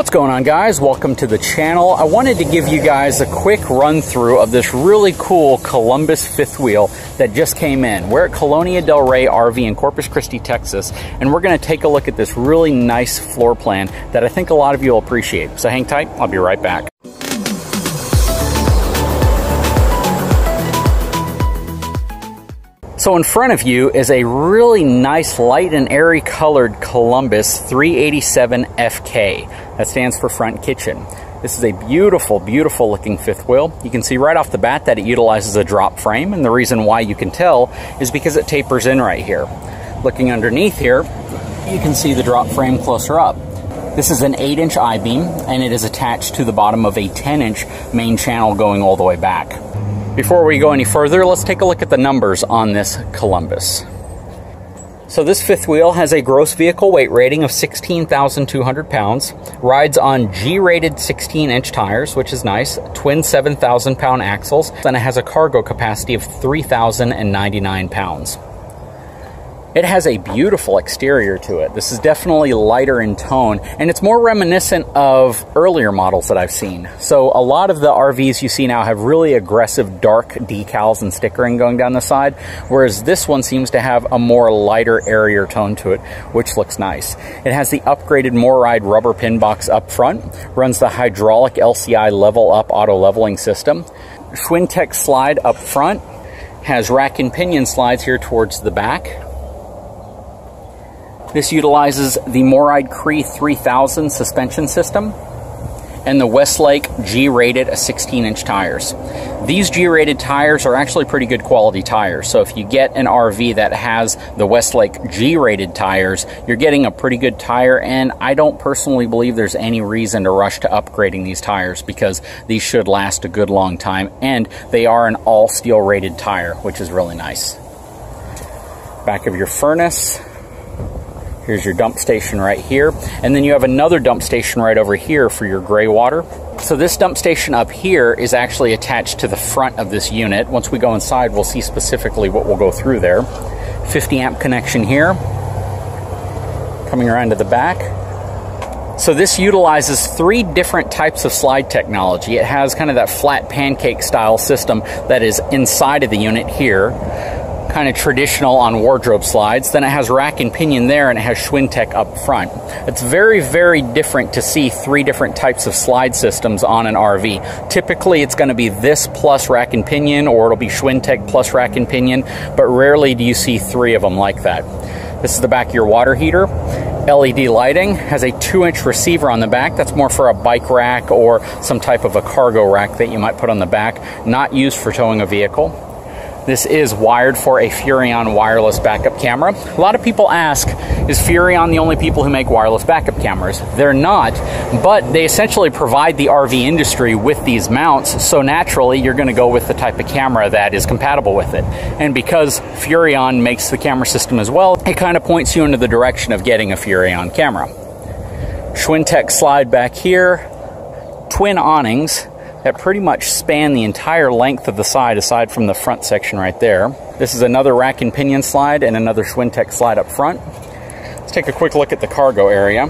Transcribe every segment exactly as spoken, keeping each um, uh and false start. What's going on, guys? Welcome to the channel. I wanted to give you guys a quick run through of this really cool Columbus fifth wheel that just came in. We're at Colonia Del Rey R V in Corpus Christi, Texas, and we're going to take a look at this really nice floor plan that I think a lot of you will appreciate. So hang tight, I'll be right back. So in front of you is a really nice light and airy colored Columbus three eighty-seven F K. That stands for front kitchen. This is a beautiful, beautiful looking fifth wheel. You can see right off the bat that it utilizes a drop frame, and the reason why you can tell is because it tapers in right here. Looking underneath here, you can see the drop frame closer up. This is an eight inch I-beam, and it is attached to the bottom of a ten inch main channel going all the way back. Before we go any further, let's take a look at the numbers on this Columbus. So this fifth wheel has a gross vehicle weight rating of sixteen thousand two hundred pounds, rides on G-rated sixteen inch tires, which is nice, twin seven thousand pound axles, and it has a cargo capacity of three thousand ninety-nine pounds. It has a beautiful exterior to it. This is definitely lighter in tone, and it's more reminiscent of earlier models that I've seen. So a lot of the R Vs you see now have really aggressive dark decals and stickering going down the side, whereas this one seems to have a more lighter, airier tone to it, which looks nice. It has the upgraded MORryde rubber pin box up front, runs the hydraulic L C I level up auto leveling system, Schwintek slide up front, has rack and pinion slides here towards the back. This utilizes the MORryde Cree three thousand suspension system and the Westlake G-rated sixteen inch tires. These G-rated tires are actually pretty good quality tires, so if you get an R V that has the Westlake G-rated tires, you're getting a pretty good tire, and I don't personally believe there's any reason to rush to upgrading these tires because these should last a good long time, and they are an all-steel rated tire, which is really nice. Back of your furnace. Here's your dump station right here, and then you have another dump station right over here for your gray water. So this dump station up here is actually attached to the front of this unit. Once we go inside, we'll see specifically what will go through there. fifty amp connection here, coming around to the back. So this utilizes three different types of slide technology. It has kind of that flat pancake style system that is inside of the unit here, kind of traditional on wardrobe slides. Then it has rack and pinion there, and it has Schwintek up front. It's very, very different to see three different types of slide systems on an R V. Typically, it's going to be this plus rack and pinion, or it'll be Schwintek plus rack and pinion, but rarely do you see three of them like that. This is the back of your water heater. L E D lighting, has a two inch receiver on the back. That's more for a bike rack or some type of a cargo rack that you might put on the back, not used for towing a vehicle. This is wired for a Furrion wireless backup camera. A lot of people ask, is Furrion the only people who make wireless backup cameras? They're not, but they essentially provide the R V industry with these mounts, so naturally you're going to go with the type of camera that is compatible with it. And because Furrion makes the camera system as well, it kind of points you into the direction of getting a Furrion camera. Schwintek slide back here, twin awnings that pretty much span the entire length of the side aside from the front section right there. This is another rack and pinion slide and another Schwintek slide up front. Let's take a quick look at the cargo area.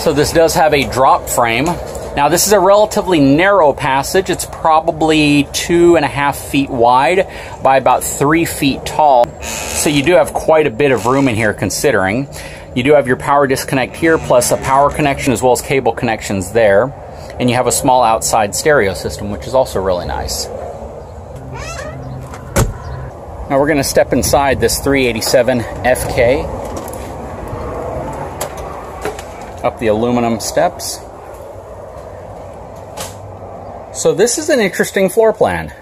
So this does have a drop frame. Now this is a relatively narrow passage. It's probably two and a half feet wide by about three feet tall. So you do have quite a bit of room in here considering. You do have your power disconnect here plus a power connection as well as cable connections there. And you have a small outside stereo system, which is also really nice. Now we're going to step inside this three eighty-seven F K. Up the aluminum steps. So this is an interesting floor plan.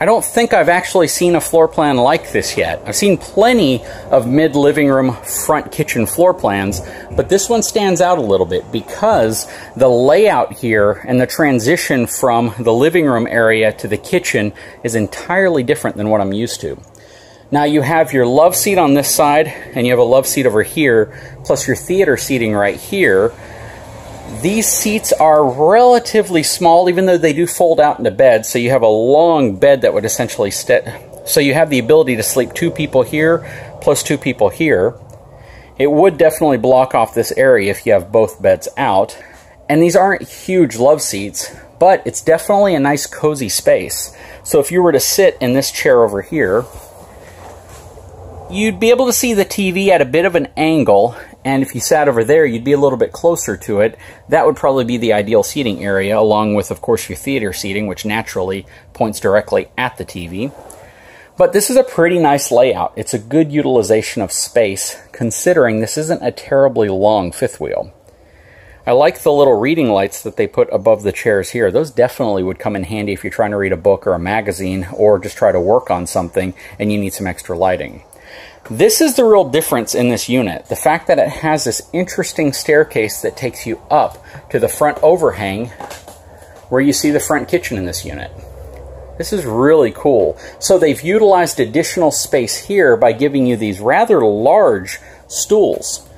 I don't think I've actually seen a floor plan like this yet. I've seen plenty of mid-living room front kitchen floor plans, but this one stands out a little bit because the layout here and the transition from the living room area to the kitchen is entirely different than what I'm used to. Now you have your love seat on this side, and you have a love seat over here, plus your theater seating right here. These seats are relatively small, even though they do fold out into beds, so you have a long bed that would essentially sit. So you have the ability to sleep two people here, plus two people here. It would definitely block off this area if you have both beds out. And these aren't huge love seats, but it's definitely a nice cozy space. So if you were to sit in this chair over here, you'd be able to see the T V at a bit of an angle, and if you sat over there, you'd be a little bit closer to it. That would probably be the ideal seating area, along with, of course, your theater seating, which naturally points directly at the T V. But this is a pretty nice layout. It's a good utilization of space, considering this isn't a terribly long fifth wheel. I like the little reading lights that they put above the chairs here. Those definitely would come in handy if you're trying to read a book or a magazine, or just try to work on something and you need some extra lighting. This is the real difference in this unit. The fact that it has this interesting staircase that takes you up to the front overhang where you see the front kitchen in this unit. This is really cool. So they've utilized additional space here by giving you these rather large stools.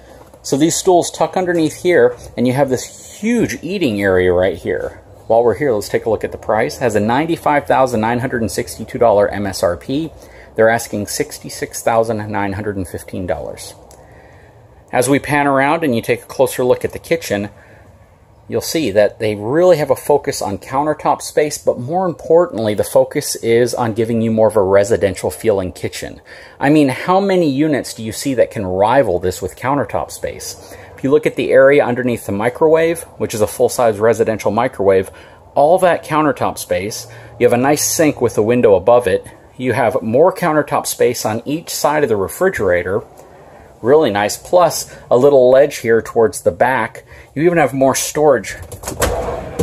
So these stools tuck underneath here, and you have this huge eating area right here. While we're here, let's take a look at the price. It has a ninety-five thousand nine hundred sixty-two dollars M S R P. They're asking sixty-six thousand nine hundred fifteen dollars. As we pan around and you take a closer look at the kitchen, you'll see that they really have a focus on countertop space, but more importantly, the focus is on giving you more of a residential feeling kitchen. I mean, how many units do you see that can rival this with countertop space? If you look at the area underneath the microwave, which is a full-size residential microwave, all that countertop space, you have a nice sink with a window above it, you have more countertop space on each side of the refrigerator, really nice, plus a little ledge here towards the back. You even have more storage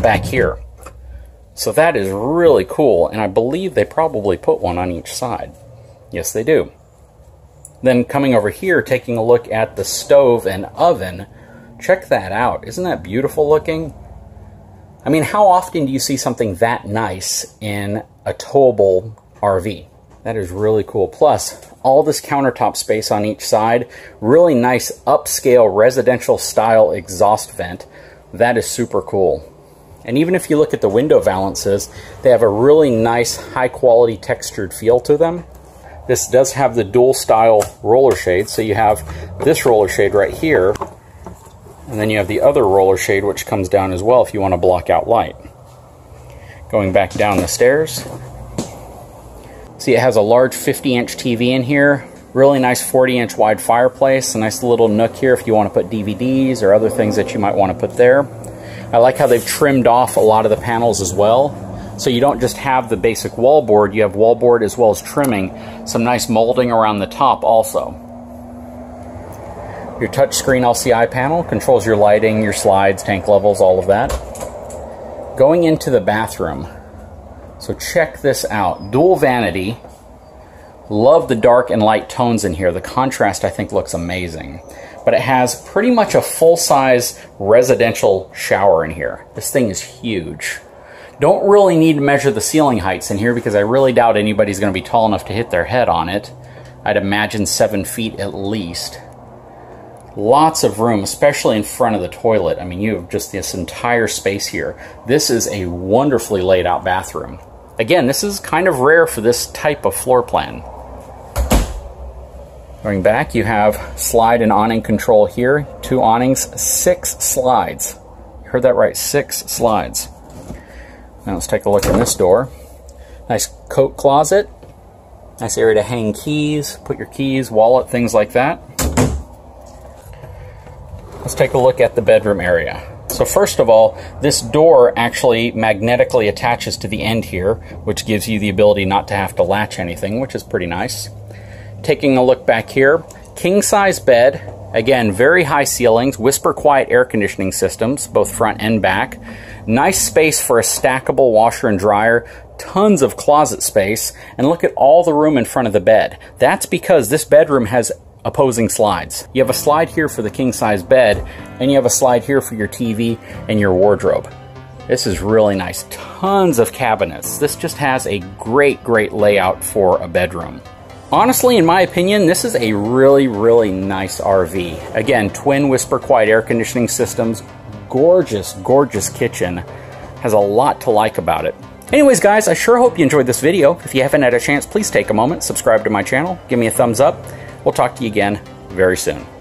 back here. So that is really cool, and I believe they probably put one on each side. Yes, they do. Then coming over here, taking a look at the stove and oven, check that out. Isn't that beautiful looking? I mean, how often do you see something that nice in a towable R V? That is really cool. Plus, all this countertop space on each side, really nice upscale residential style exhaust vent. That is super cool. And even if you look at the window valances, they have a really nice high quality textured feel to them. This does have the dual style roller shade. So you have this roller shade right here, and then you have the other roller shade, which comes down as well if you want to block out light. Going back down the stairs, see, it has a large fifty inch T V in here, really nice forty inch wide fireplace, a nice little nook here if you want to put D V Ds or other things that you might want to put there. I like how they've trimmed off a lot of the panels as well. So you don't just have the basic wallboard, you have wallboard as well as trimming, some nice molding around the top also. Your touchscreen L C I panel controls your lighting, your slides, tank levels, all of that. Going into the bathroom. So check this out, dual vanity. Love the dark and light tones in here. The contrast I think looks amazing. But it has pretty much a full-size residential shower in here. This thing is huge. Don't really need to measure the ceiling heights in here because I really doubt anybody's gonna be tall enough to hit their head on it. I'd imagine seven feet at least. Lots of room, especially in front of the toilet. I mean, you have just this entire space here. This is a wonderfully laid out bathroom. Again, this is kind of rare for this type of floor plan. Going back, you have slide and awning control here. Two awnings, six slides. You heard that right, six slides. Now let's take a look in this door. Nice coat closet. Nice area to hang keys, put your keys, wallet, things like that. Let's take a look at the bedroom area. So first of all, this door actually magnetically attaches to the end here, which gives you the ability not to have to latch anything, which is pretty nice. Taking a look back here, king size bed, again, very high ceilings, whisper quiet air conditioning systems, both front and back. Nice space for a stackable washer and dryer, tons of closet space, and look at all the room in front of the bed. That's because this bedroom has opposing slides. You have a slide here for the king size bed, and you have a slide here for your T V and your wardrobe. This is really nice. Tons of cabinets. This just has a great, great layout for a bedroom. Honestly, in my opinion, this is a really, really nice R V. Again, twin whisper quiet air conditioning systems, gorgeous, gorgeous kitchen. Has a lot to like about it. Anyways, guys, I sure hope you enjoyed this video. If you haven't had a chance, please take a moment, subscribe to my channel, give me a thumbs up. We'll talk to you again very soon.